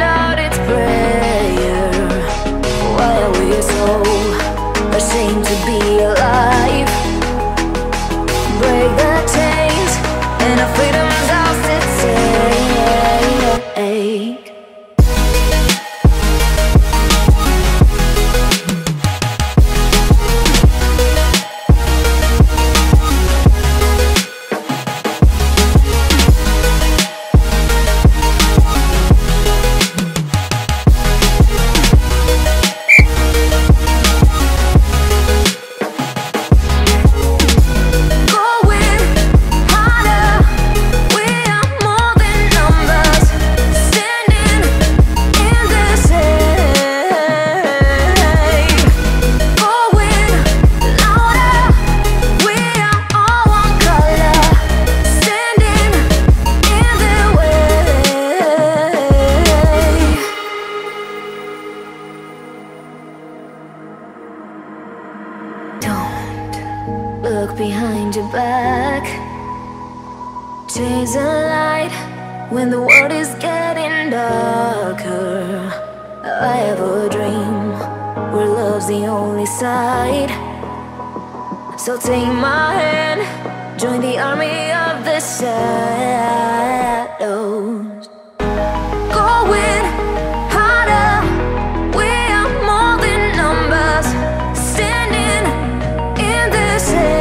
out its prayer. Why are we so ashamed to be alive? Break the chains and our freedom's ours to take. Look behind your back. Chase a light when the world is getting darker. I have a dream where love's the only side. So take my hand, join the army of the shadows. Going harder, we are more than numbers. Standing in this air.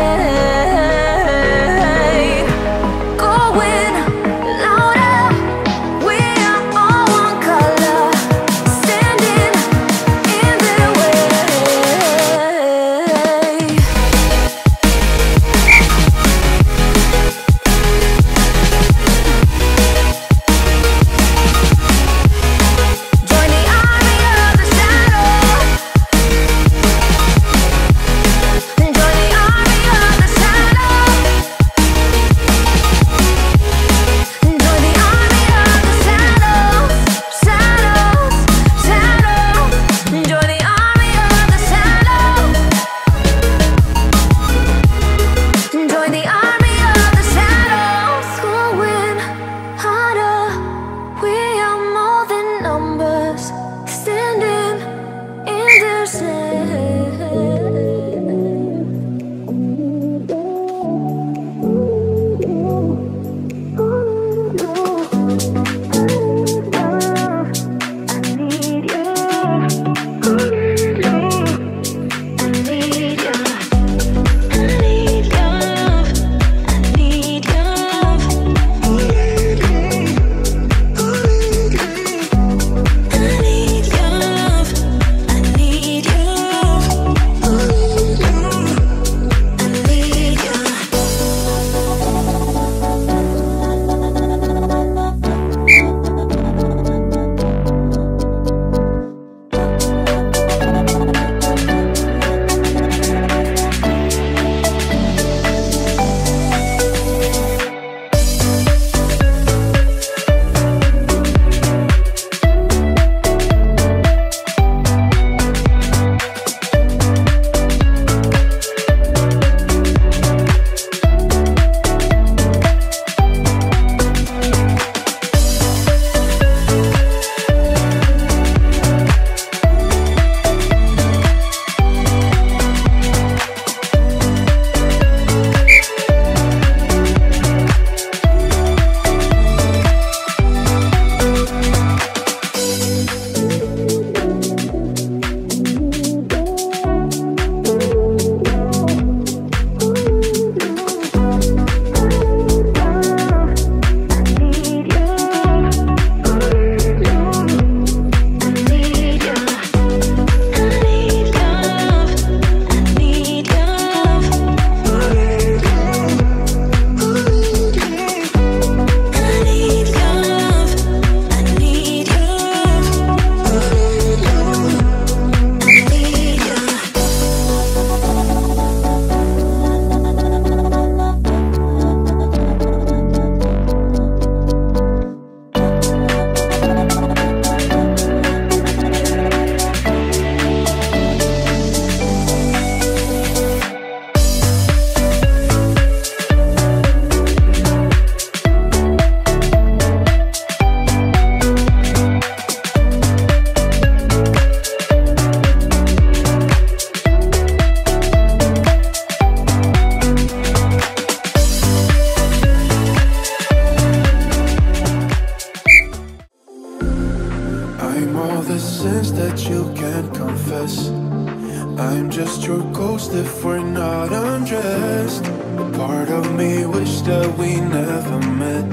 I'm just your ghost if we're not undressed. A part of me wish that we never met,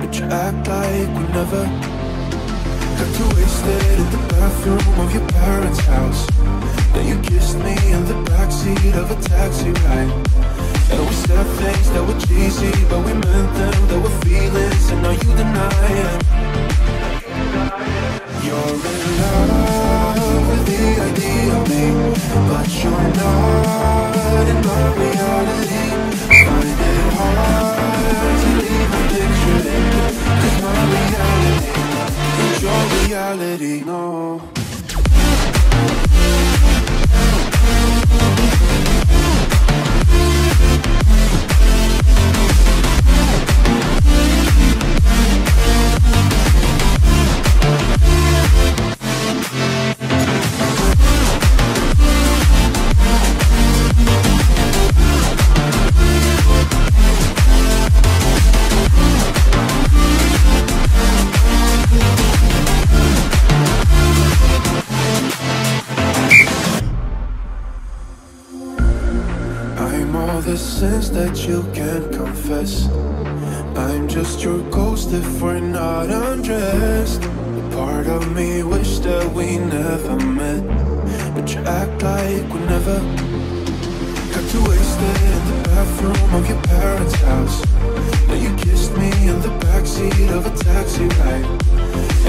but you act like we never. Got you wasted in the bathroom of your parents' house, then you kissed me in the backseat of a taxi ride. And we said things that were cheesy, but we meant them. There were feelings, and now you deny it. You're in love with the idea of me, but you're not in my reality. I find it hard to leave a picture in, 'cause my reality is your reality, no. The sins that you can't confess. I'm just your ghost if we're not undressed. A part of me wish that we never met, but you act like we never. Got you wasted in the bathroom of your parents' house, then you kissed me in the backseat of a taxi ride.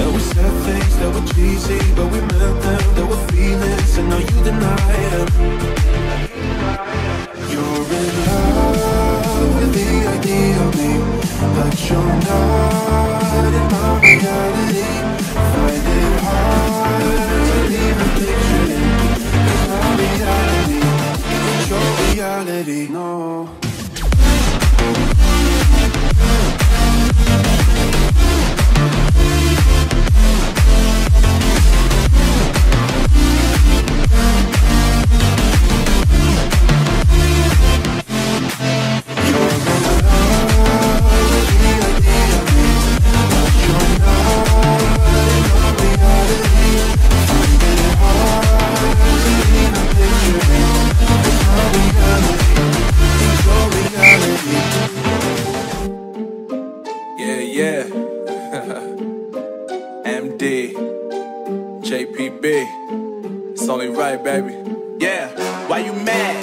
And we said things that were cheesy, but we meant them. There were feelings, and now you deny it. You're in love with the idea of me, but you're not in my reality. Find it hard to leave a picture in, 'cause my reality is your reality, no. MD, JPB, it's only right, baby. Yeah, why you mad?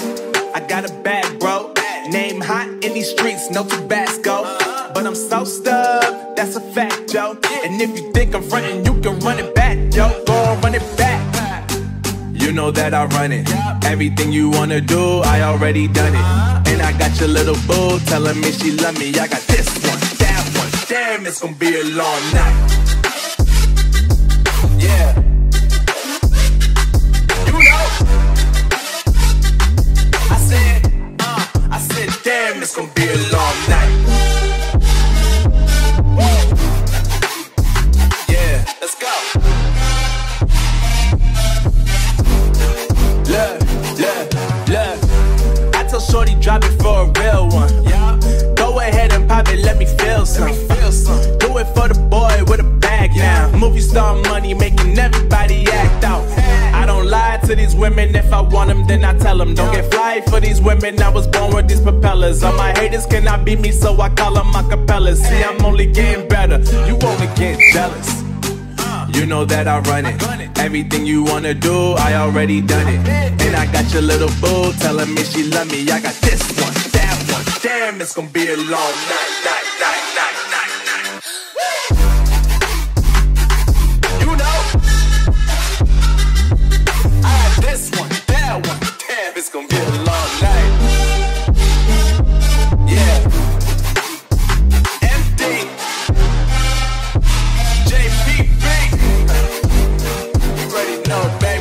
I got a bad bro. Name hot in these streets, no Tabasco. But I'm so stubbed, that's a fact, yo. And if you think I'm frontin', you can run it back, yo. Go on, run it back. You know that I run it. Everything you wanna do, I already done it. And I got your little boo telling me she love me. I got this one, that one. Damn, it's gonna be a long night. Yeah, you know. I said, damn, it's gonna be a long night. Woo. Yeah, let's go. Look, look, look. I tell shorty drop it for a real one. Yeah. Go ahead and pop it, let me feel some. Do it for the boy with a bag now. Movie star money making everybody act out. I don't lie to these women. If I want them, then I tell them. Don't get fly for these women. I was born with these propellers. All my haters cannot beat me, so I call them acapellas. See, I'm only getting better. You only get jealous. You know that I run it. Everything you wanna do, I already done it. And I got your little boo telling me she love me. I got this one, that one. Damn, it's gonna be a long night, night, night, night. It's gonna be a long night. Yeah. MD, JPB. You already know, baby.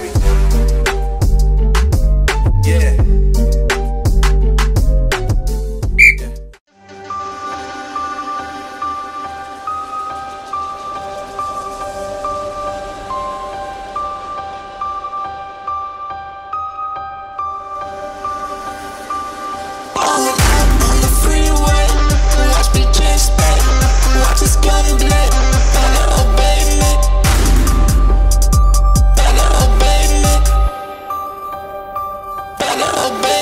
little bit.